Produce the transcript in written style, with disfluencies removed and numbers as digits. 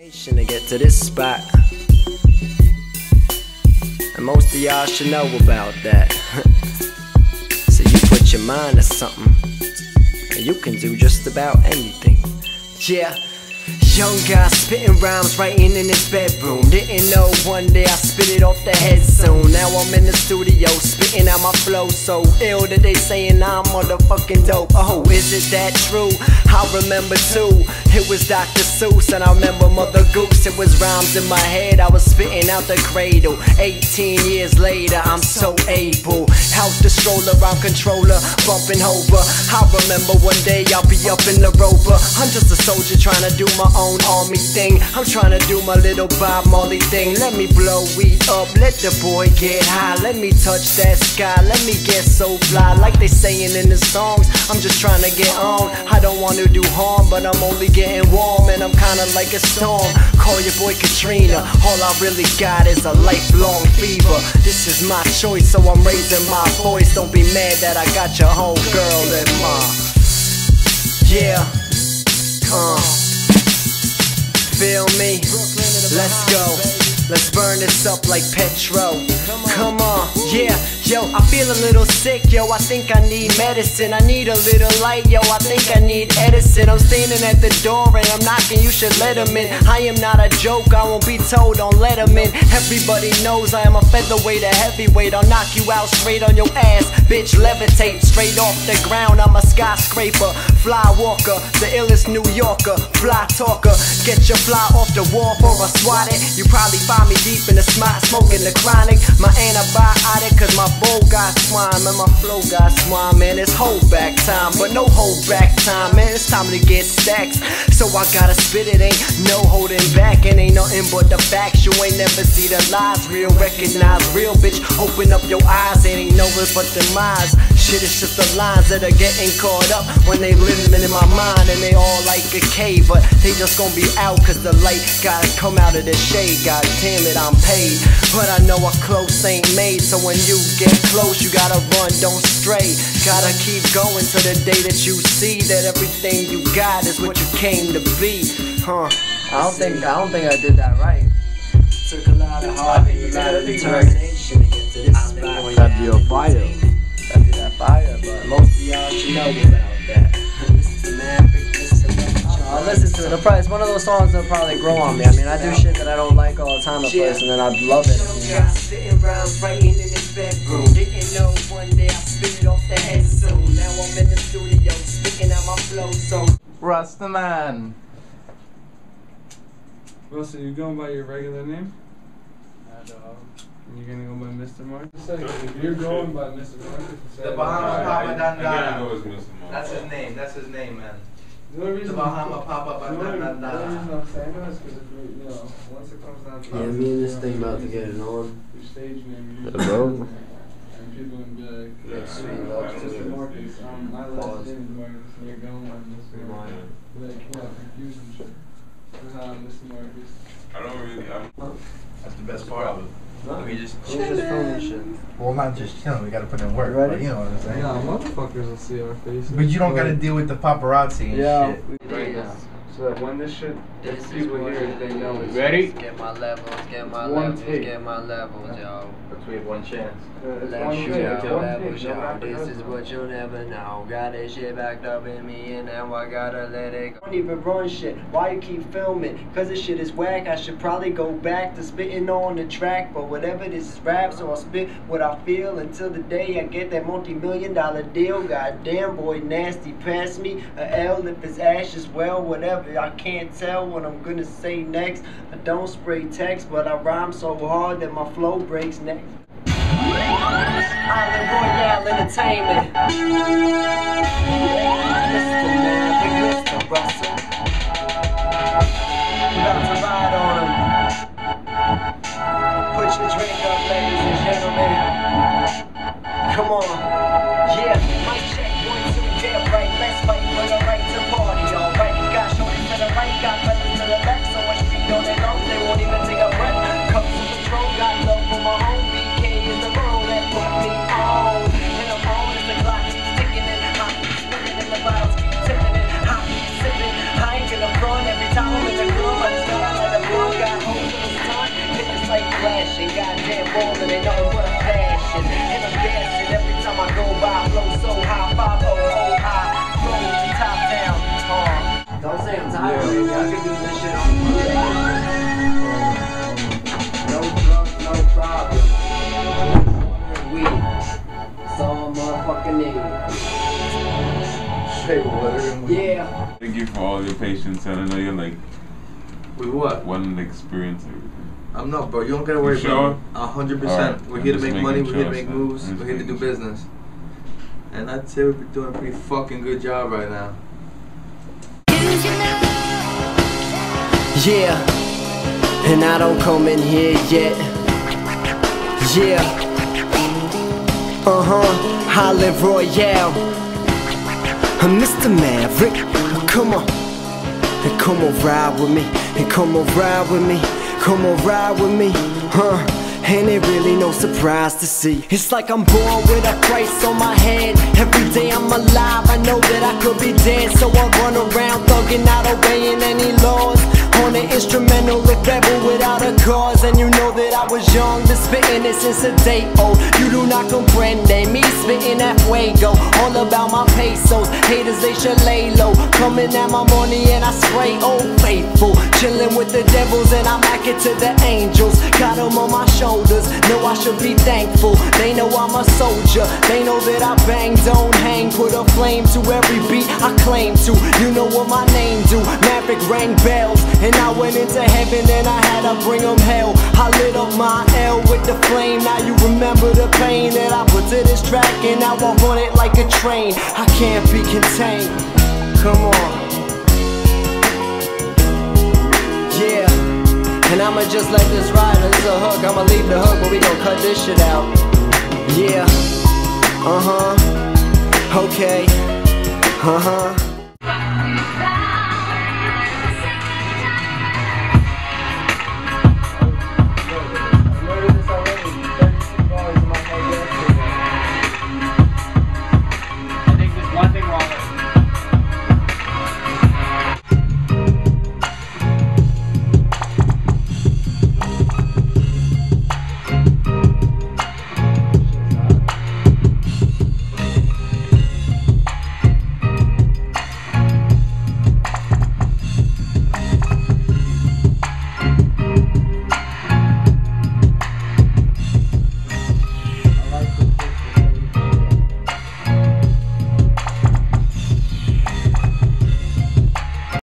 To get to this spot, and most of y'all should know about that. So you put your mind to something, and you can do just about anything. Yeah. Young guy spitting rhymes, writing in his bedroom. Didn't know one day I spit it off the head soon. Now I'm in the studio, spitting out my flow so ill that they saying I'm motherfucking dope. Oh, is it that true? I remember too, it was Dr. Seuss and I remember Mother Goose. It was rhymes in my head, I was spitting out the cradle. 18 years later, I'm so able. Out the stroller, I'm controller, bumping over. I remember one day I'll be up in the Rover. I'm just a soldier trying to do my own army thing. I'm trying to do my little Bob Marley thing. Let me blow weed up, let the boy get high. Let me touch that sky, let me get so fly. Like they saying in the songs, I'm just trying to get on. I don't want to do harm, but I'm only getting warm. And I'm kinda like a storm, call your boy Katrina. All I really got is a lifelong fever. This is my choice, so I'm raising my voice. Don't be mad that I got your whole girl in my... Yeah, feel me? Let's go. Let's burn this up like petrol. Come on, yeah. Yo, I feel a little sick, yo, I think I need medicine. I need a little light, yo, I think I need Edison. I'm standing at the door and I'm knocking, you should let him in. I am not a joke, I won't be told, don't let him in. Everybody knows I am a featherweight, a heavyweight. I'll knock you out straight on your ass, bitch, levitate. Straight off the ground, I'm a skyscraper. Fly walker, the illest New Yorker. Fly talker, get your fly off the wall for a swat it. You probably find me deep in the smot, smoking the chronic. My antibiotic, cause my bowl got swine, and my flow got swine, man. It's hold back time, but no hold back time, man. It's time to get stacks, so I gotta spit it. Ain't no holding back, and ain't nothing but the facts. You ain't never see the lies, real recognize real, bitch. Open up your eyes, it ain't nowhere but demise. Shit, it's just the lines that are getting caught up when they living in my mind, and they all like a K, but they just gonna be out cause the light gotta come out of the shade. God damn it, I'm paid, but I know a close ain't made. So when you get close, you gotta run, don't stray. Gotta keep going till the day that you see that everything you got is what you came to be. I don't think I did that right. Took a lot of heart and a lot of determination to get to this spot. That'd be a fire. That'd be that fire, but most of y'all should know about that. This is the Maverick, this is the Maverick. I listen to it. It's one of those songs that'll probably grow on me. I mean, I do shit that I don't like all the time at first, and then I love it. Bedroom. Didn't know one day I spit it off the head soon. Now I'm in the studio, speaking out my flow so Rasta Man. Well, so you're going by your regular name? I don't. And you're gonna go by Mr. Marcus? If you're going by Mr. Marcus, the Bahama Papa Dandana. That's his name, man. The Bahama Papa Dandana. Once it comes down to yeah, me and this thing about to get it on. Stage name. Hello? And people would be like, yeah, sweet love to Mr. Marcus. My last name is Marcus, and you're going on Mr. Marcus. Like, what? Confusing shit. Mr. Marcus. I don't really. That's the best part of it. Huh? We just filming shit. Well, not just chilling, we gotta put in work. Right? You know what I'm saying? Yeah, motherfuckers will see our faces. But you don't gotta deal with the paparazzi and shit. Right now. So that when this shit, if people hear it, they know it's... Ready? Get my levels, yo. But we have one chance. Let's shoot at your levels, yo. This is what you'll never know. Got that shit backed up in me, and now I gotta let it go. I don't even run shit. Why you keep filming? Cause this shit is whack. I should probably go back to spitting on the track. But whatever, this is rap, so I'll spit what I feel until the day I get that multi-million-dollar deal. Goddamn, boy, nasty. Pass me a L if it's ash as well, whatever. I can't tell what I'm gonna say next. I don't spray text, but I rhyme so hard that my flow breaks next. Island Royale Entertainment. Mr. Maverick, Mr. Russell. We're about to ride on him. Put your drink up, ladies and gentlemen. Come on. Yeah, mic check, 1, 2, yeah, right, let's fight for the right to party, alright. Got shorty to the right, got fellas to the left. So much speed on their lungs, they won't even take a breath. Cups of control, got love for my home. BK is the road that put me on. And I'm on as the clock keeps ticking and I'm spinning in the I can do this shit on my own. No drugs, no problem. Weed. So I'm motherfucking nigga. Hey, water. Yeah. Thank you for all your patience, and I know you're like. With what? Wanting to experience everything. I'm not, bro. You don't gotta worry about it. 100%. We're here to make money. We're here to make moves. We're here to do business. And I'd say we're doing a pretty fucking good job right now. Yeah, and I don't come in here yet. Yeah, I live royale. I'm Mr. Maverick. Come on, and come on ride with me, and come on ride with me, come on ride with me, And it really no surprise to see. It's like I'm born with a price on my head. Every day I'm alive, I know that I could be dead. So I run around thugging, not obeying any laws. On an instrumental, a rebel without a cause. And you know that I was young, been spitting it since a day old. You do not comprende me spitting that fuego. All about my pesos, haters they should lay low. Coming at my money and I spray old faithful. Chilling with the devils and I mack it to the angels. Got them on my shoulders, know I should be thankful. They know I'm a soldier, they know that I bang, don't hang. Put a flame to every beat I claim to. You know what my name do, Maverick rang bells. And I went into heaven and I had to bring them hell. I lit up my L with the flame. Now you remember the pain that I put to this track. And now I run it like a train. I can't be contained. Come on. Yeah. And I'ma just let this ride. This is a hook. I'ma leave the hook, but we gon' cut this shit out. Yeah. Okay.